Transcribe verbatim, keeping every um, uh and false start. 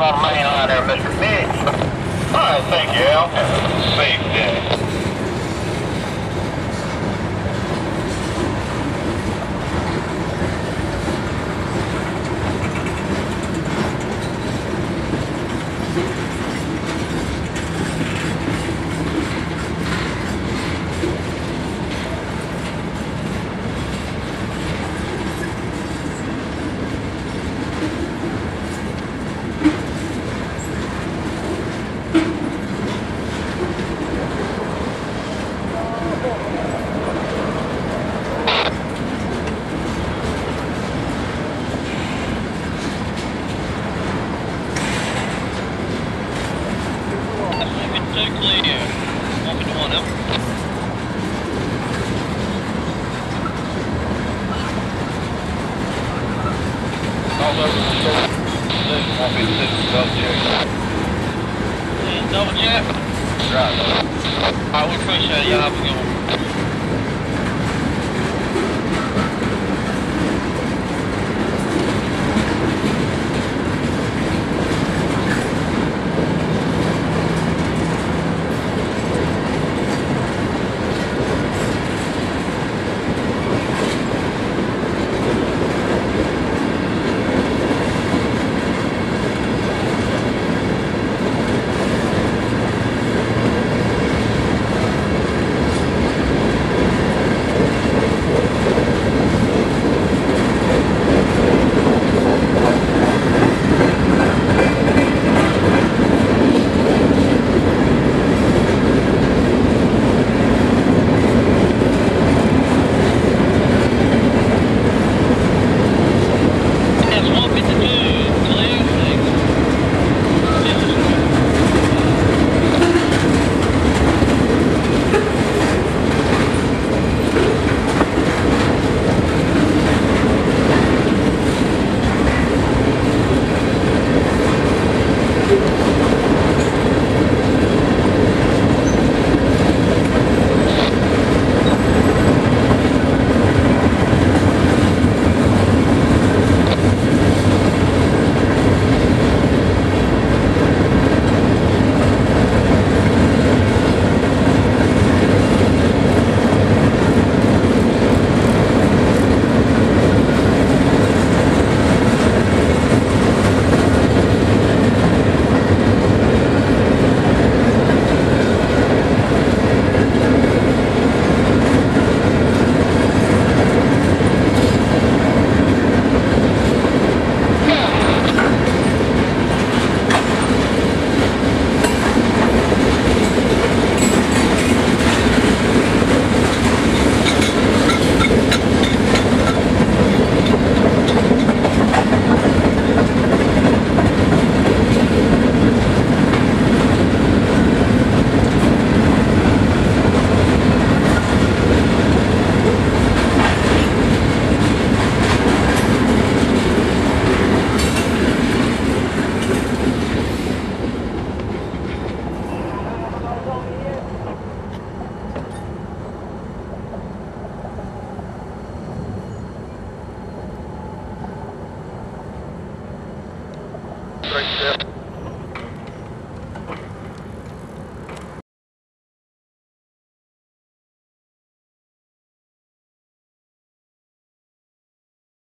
down on the main line there, Mister Biggs. All right, thank you, Al. Safe day. Great step.